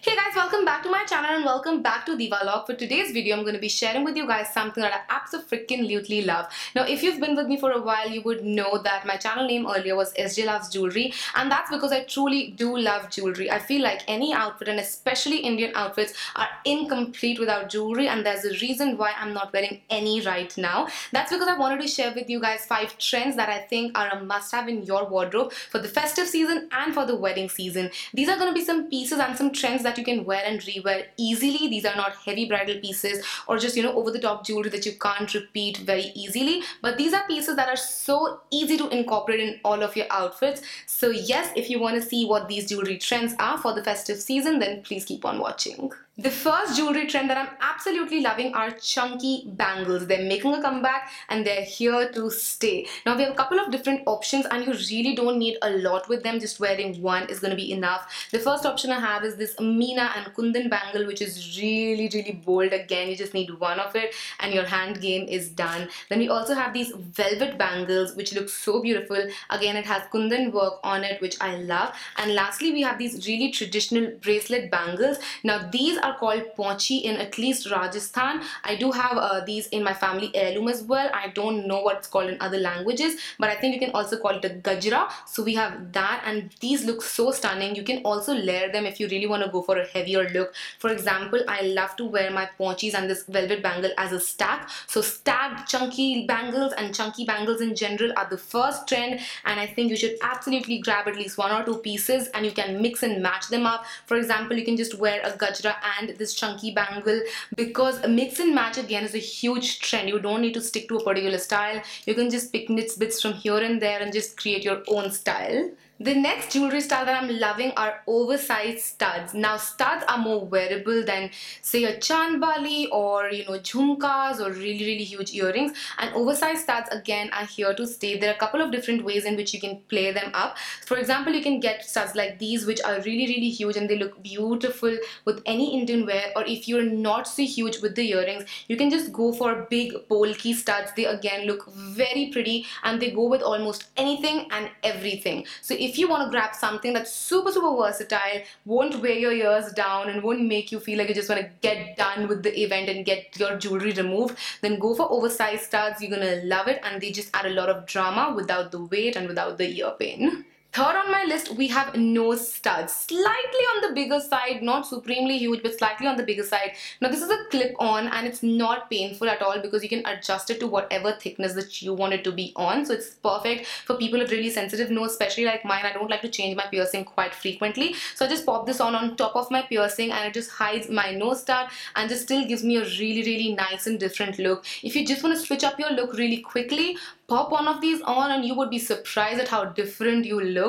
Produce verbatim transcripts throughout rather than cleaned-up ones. Hey guys, welcome back to my channel and welcome back to Diwalog. For today's video, I'm going to be sharing with you guys something that I abso-freaking-lutely love. Now, if you've been with me for a while, you would know that my channel name earlier was S J Loves Jewelry, and that's because I truly do love jewelry. I feel like any outfit, and especially Indian outfits, are incomplete without jewelry, and there's a reason why I'm not wearing any right now. That's because I wanted to share with you guys five trends that I think are a must-have in your wardrobe for the festive season and for the wedding season. These are going to be some pieces and some trends that you can wear and rewear easily. These are not heavy bridal pieces or just, you know, over the top jewelry that you can't repeat very easily, but these are pieces that are so easy to incorporate in all of your outfits. So yes, if you want to see what these jewelry trends are for the festive season, then please keep on watching. The first jewelry trend that I'm absolutely loving are chunky bangles. They're making a comeback and they're here to stay. Now, we have a couple of different options and you really don't need a lot with them. Just wearing one is going to be enough. The first option I have is this Meena and Kundan bangle, which is really, really bold. Again, you just need one of it and your hand game is done. Then we also have these velvet bangles, which look so beautiful. Again, it has Kundan work on it, which I love. And lastly, we have these really traditional bracelet bangles. Now, these are called paunchi in at least Rajasthan. I do have uh, these in my family heirloom as well. I don't know what's called in other languages, but I think you can also call it a gajra. So we have that, and these look so stunning. You can also layer them if you really want to go for a heavier look. For example, I love to wear my paunchis and this velvet bangle as a stack. So stacked chunky bangles and chunky bangles in general are the first trend, and I think you should absolutely grab at least one or two pieces and you can mix and match them up. For example, you can just wear a gajra and and this chunky bangle, because mix and match again is a huge trend. You don't need to stick to a particular style. You can just pick nits bits from here and there and just create your own style. The next jewelry style that I'm loving are oversized studs. Now, studs are more wearable than, say, a chandbali or, you know, jhumkas or really, really huge earrings. And oversized studs, again, are here to stay. There are a couple of different ways in which you can play them up. For example, you can get studs like these, which are really, really huge and they look beautiful with any Indian wear. Or if you're not so huge with the earrings, you can just go for big polki studs. They, again, look very pretty and they go with almost anything and everything. So if If you want to grab something that's super, super versatile, won't weigh your ears down and won't make you feel like you just want to get done with the event and get your jewelry removed, then go for oversized studs. You're going to love it, and they just add a lot of drama without the weight and without the ear pain. Third on my list, we have nose studs. Slightly on the bigger side, not supremely huge, but slightly on the bigger side. Now, this is a clip-on and it's not painful at all because you can adjust it to whatever thickness that you want it to be on. So it's perfect for people with really sensitive nose, especially like mine. I don't like to change my piercing quite frequently. So I just pop this on on top of my piercing and it just hides my nose stud and just still gives me a really, really nice and different look. If you just want to switch up your look really quickly, pop one of these on and you would be surprised at how different you look.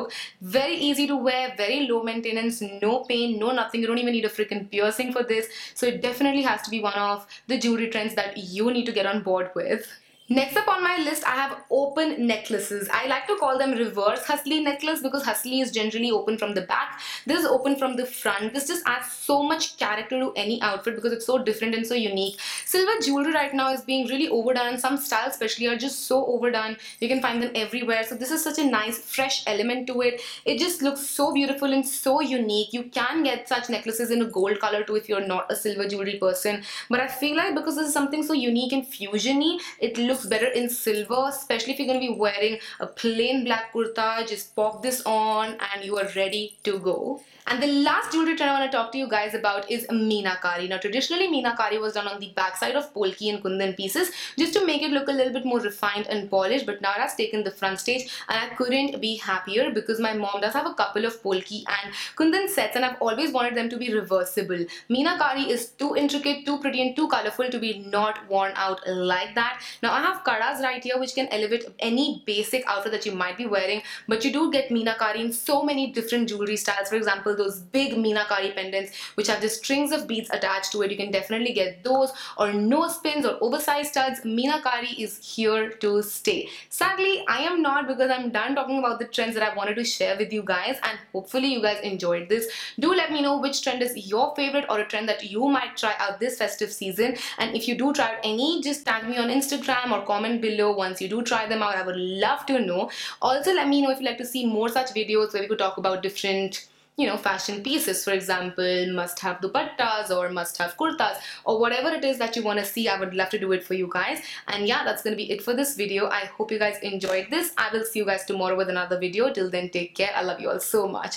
Very easy to wear, very low maintenance, no pain, no nothing. You don't even need a freaking piercing for this. So it definitely has to be one of the jewelry trends that you need to get on board with. Next up on my list, I have open necklaces. I like to call them reverse hasli necklace because hasli is generally open from the back. This is open from the front. This just adds so much character to any outfit because it's so different and so unique. Silver jewelry right now is being really overdone. Some styles especially are just so overdone. You can find them everywhere. So this is such a nice fresh element to it. It just looks so beautiful and so unique. You can get such necklaces in a gold color too if you're not a silver jewelry person. But I feel like because this is something so unique and fusiony, it looks better in silver, especially if you're going to be wearing a plain black kurta. Just pop this on and you are ready to go. And the last jewelry trend I want to talk to you guys about is Meenakari. Now, traditionally, Meenakari was done on the backside of polki and kundan pieces just to make it look a little bit more refined and polished, but now that's taken the front stage and I couldn't be happier because my mom does have a couple of polki and kundan sets and I've always wanted them to be reversible. Meenakari is too intricate, too pretty and too colorful to be not worn out like that. Now, I have Have kadas right here which can elevate any basic outfit that you might be wearing, but you do get Meenakari in so many different jewelry styles. For example, those big Meenakari pendants which have just strings of beads attached to it, you can definitely get those, or nose pins or oversized studs. Meenakari is here to stay. Sadly, I am not, because I'm done talking about the trends that I wanted to share with you guys, and hopefully you guys enjoyed this. Do let me know which trend is your favorite or a trend that you might try out this festive season, and if you do try out any, just tag me on Instagram or comment below once you do try them out. I would love to know. Also, let me know if you'd like to see more such videos where we could talk about different you know, fashion pieces, for example, must have dupattas or must have kurtas or whatever it is that you want to see. I would love to do it for you guys. And yeah, that's going to be it for this video. I hope you guys enjoyed this. I will see you guys tomorrow with another video. Till then, take care. I love you all so much.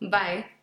Bye.